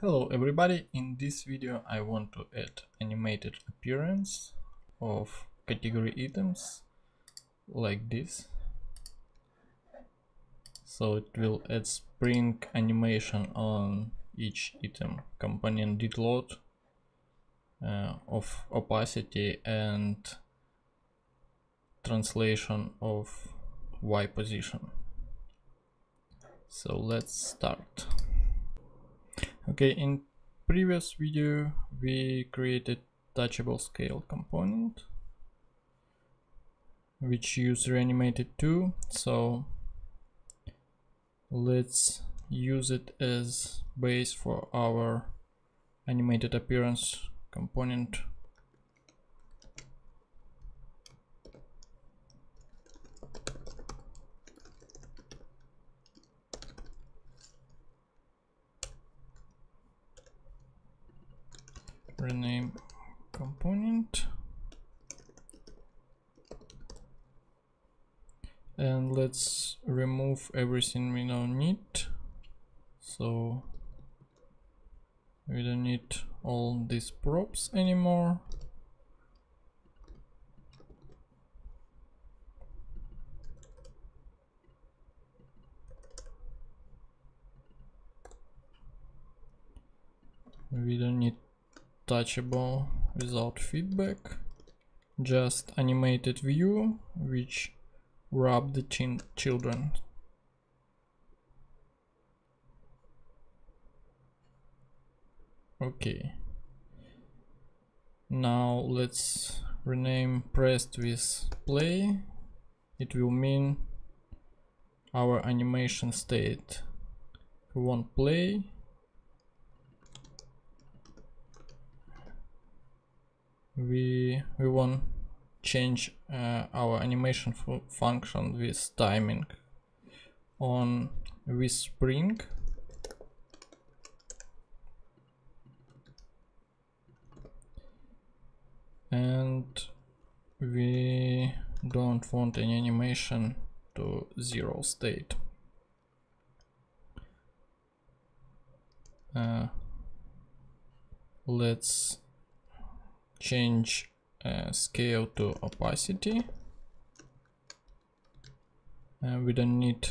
Hello everybody, in this video I want to add animated appearance of category items like this. So it will add spring animation on each item, component did load of opacity and translation of Y position. So let's start. Okay, in previous video we created touchable scale component which use Reanimated 2, so let's use it as base for our animated appearance component. Rename component, and let's remove everything we don't need. So we don't need all these props anymore. We don't need touchable without feedback, just animated view which wrap the children. Okay, now let's rename pressed with play. It will mean our animation state. We want play. We want change our animation function with timing on with spring. And we don't want any animation to zero state. Let's change scale to opacity. We don't need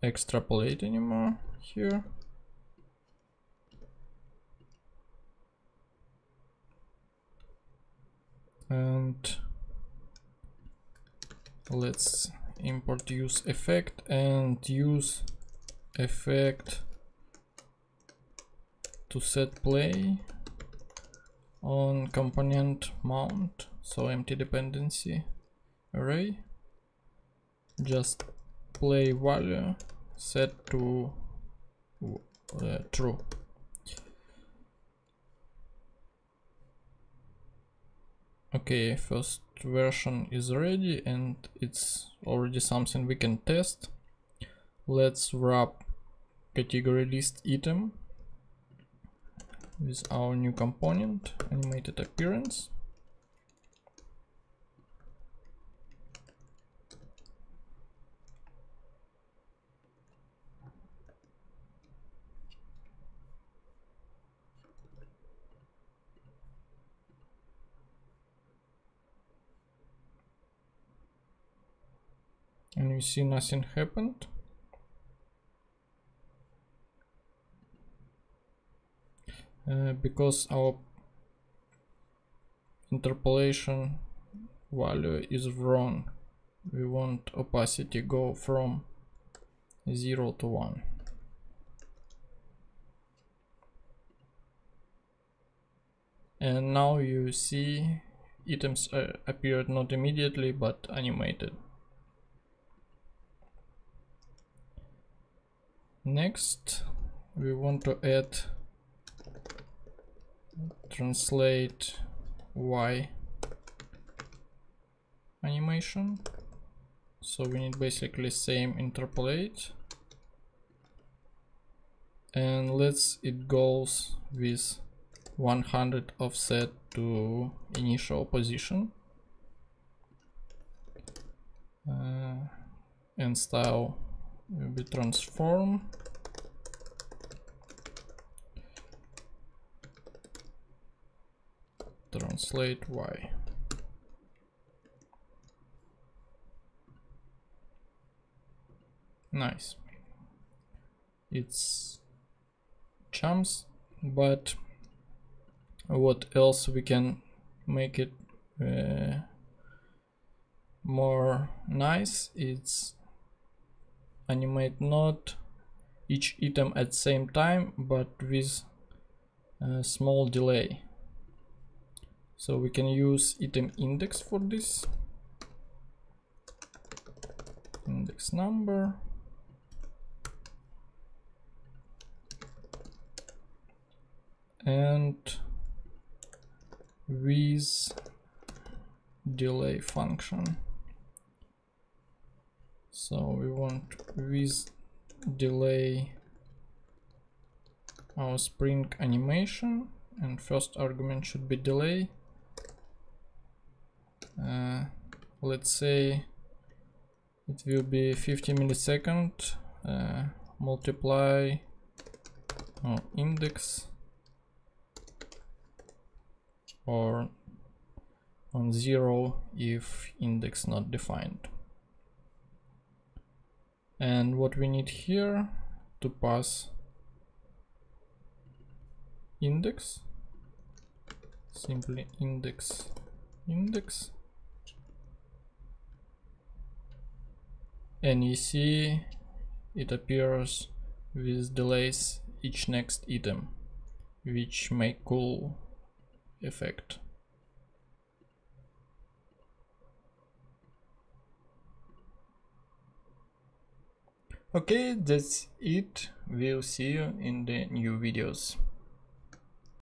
extrapolate anymore here. And let's import use effect and use effect to set play on component mount, so empty dependency array, just play value set to true. Okay, first version is ready and it's already something we can test. Let's wrap category list item with our new component animated appearance. And you see nothing happened. Because our interpolation value is wrong, we want opacity go from 0 to 1. And now you see items appeared not immediately but animated. Next we want to add Translate Y animation, so we need basically same interpolate, and let's it goes with 100 offset to initial position, and style will be transform. Translate Y. Nice. It's chumps, but what else we can make it more nice? It's animate not each item at same time, but with a small delay. So we can use item index for this, index number. And with delay function, so we want with delay our spring animation, and first argument should be delay. Let's say it will be 50 milliseconds multiply index. Or on 0 if index not defined. And what we need here to pass index, simply index index, and you see it appears with delays each next item, which may cool effect. Okay, that's it. We'll see you in the new videos.